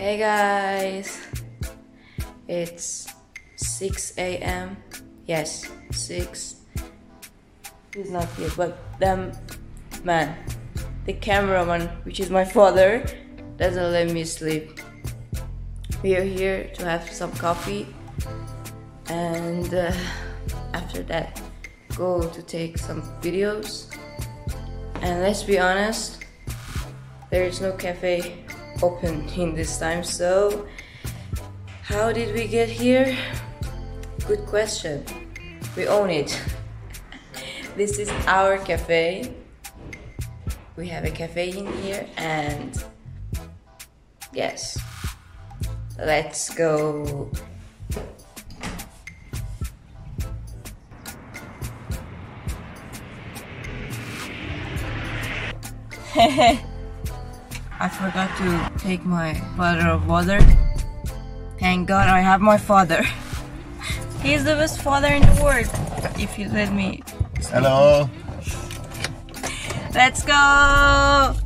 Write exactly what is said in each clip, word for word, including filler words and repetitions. Hey guys, it's six A M Yes, six. It's not yet, but um, man, the cameraman, which is my father, doesn't let me sleep. We are here to have some coffee, and uh, after that, go to take some videos. And let's be honest, there is no cafe open in this time. So how did we get here? Good question. We own it. This is our cafe. We have a cafe in here, and yes, let's go. I forgot to take my bottle of water. Thank God I have my father. He's the best father in the world. If you let me. Hello. Let's go.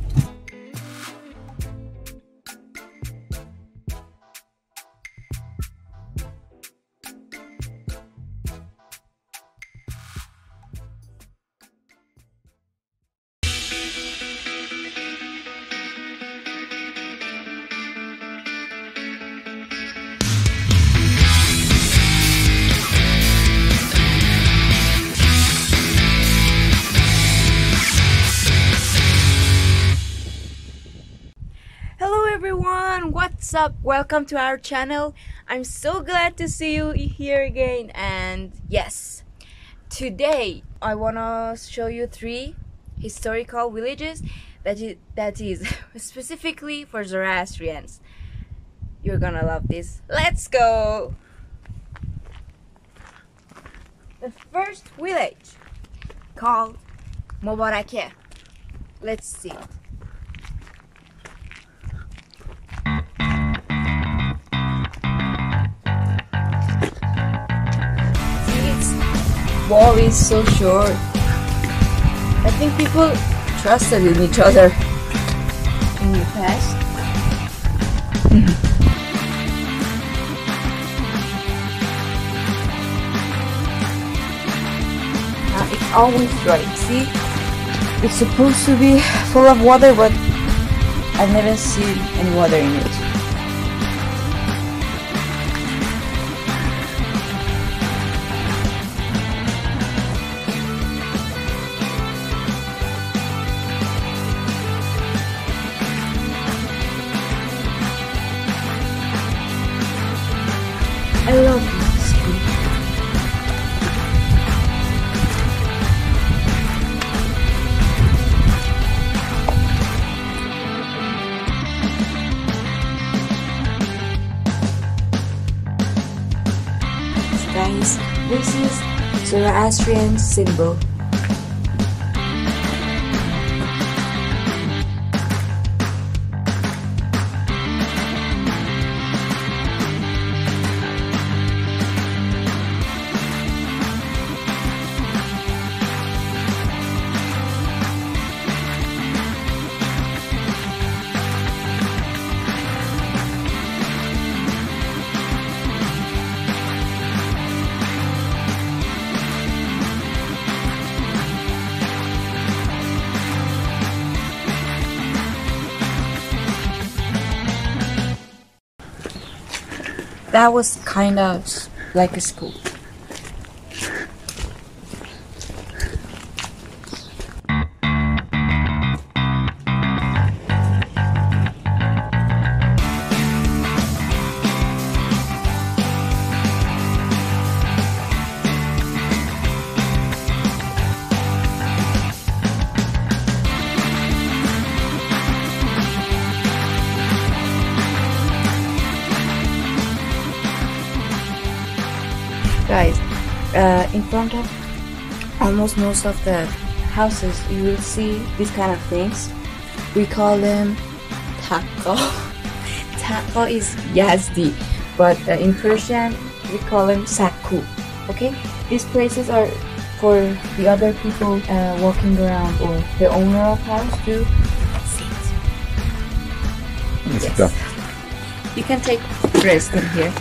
What's up? Welcome to our channel. I'm so glad to see you here again. And yes, today I wanna show you three historical villages that is, that is specifically for Zoroastrians. You're gonna love this. Let's go. The first village, called Mobarakeh. Let's see. Wall is so short. I think people trusted in each other in the past. Now it's always dry. See, it's supposed to be full of water, but I've never seen any water in it. I love this school. Guys, this is Zoroastrian symbol. That was kind of like a school. Guys, uh, in front of almost most of the houses you will see these kind of things. We call them Tako. Tako is Yazdi, but uh, in Persian we call them Saku. Okay, these places are for the other people uh, walking around, or the owner of house to sit. Yes. You can take rest in here.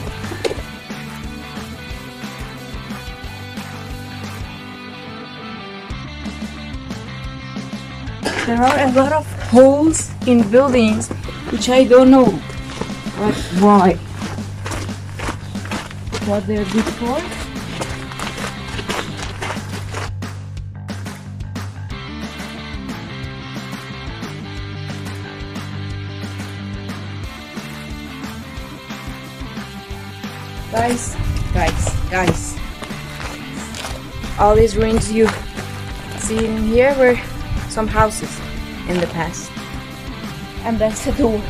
There are a lot of holes in buildings, which I don't know but why. What they're good for? Guys, guys, guys. All these ruins you see in here were some houses in the past. And that's a door.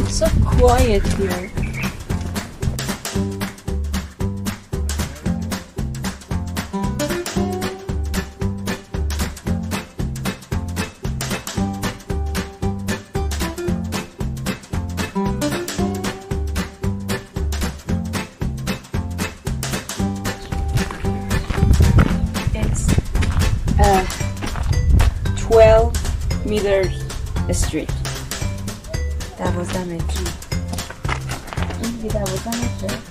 It's so quiet here. It's uh, twelve meters a street. That was damaged. Maybe that was damaged, right?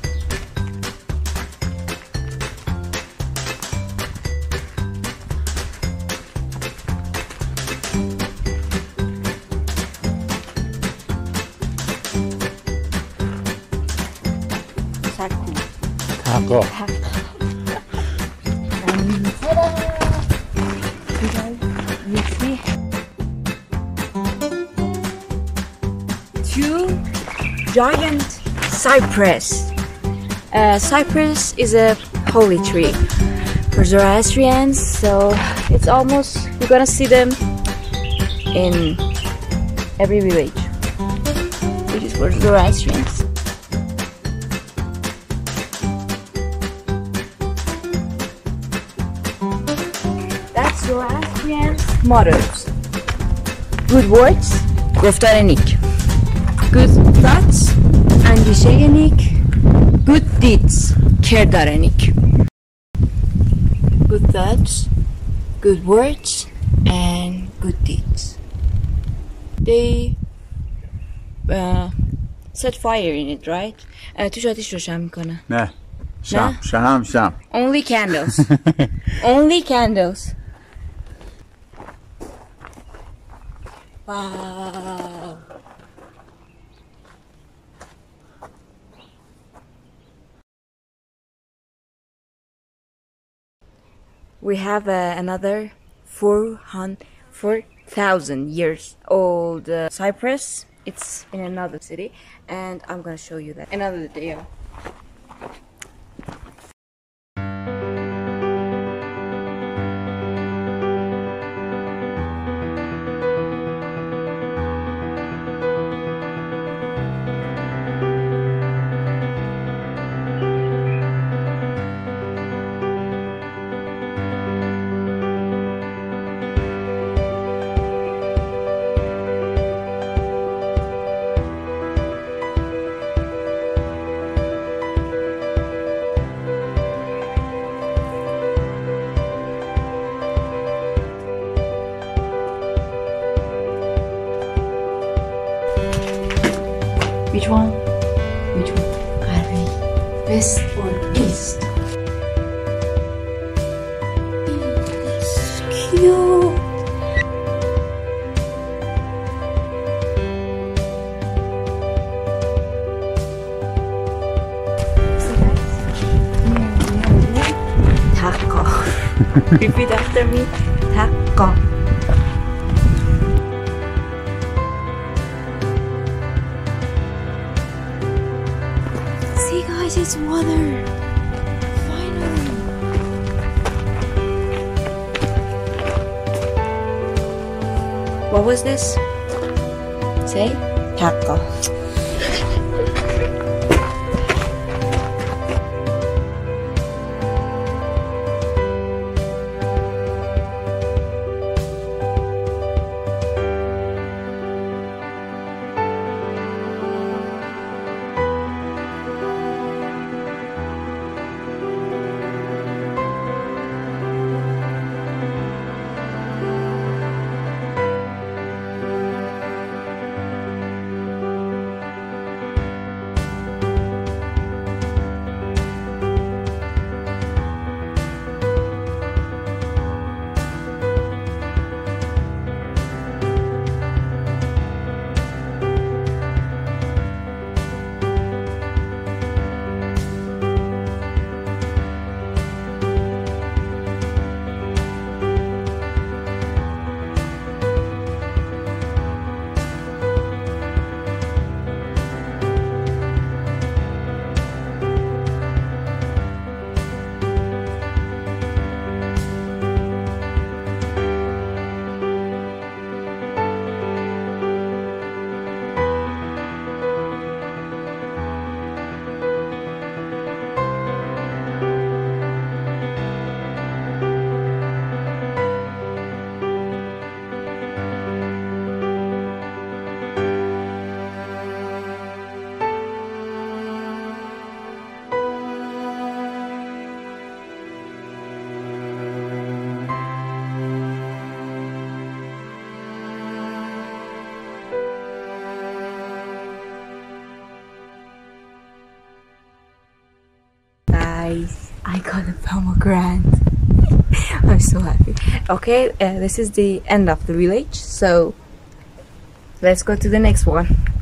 Saku. Tako. And ta-da! You guys, you see? Two giant cypress. Uh, cypress is a holy tree for Zoroastrians, so it's almost, you're gonna see them in every village, which is for Zoroastrians. That's Zoroastrians' mottos. Good words, goftare nik. Good thoughts, andişeye nik. Good deeds, kerdare nik. Good thoughts, good words, and good deeds. They uh, set fire in it, right? Tuş ateş roşan mikone. Ne? Şam, şam, şam. Only candles. Only candles. Wow. We have uh, another four thousand years old uh, cypress. It's in another city, and I'm gonna show you that another day. Which one? Which one? Are we west or east? That's cute! So guys, Tako. Repeat after me. Tako. Guys, it's water! Finally! What was this? Say? Tako. guys, I got a pomegranate. I'm so happy. Okay, uh, this is the end of the village, so let's go to the next one.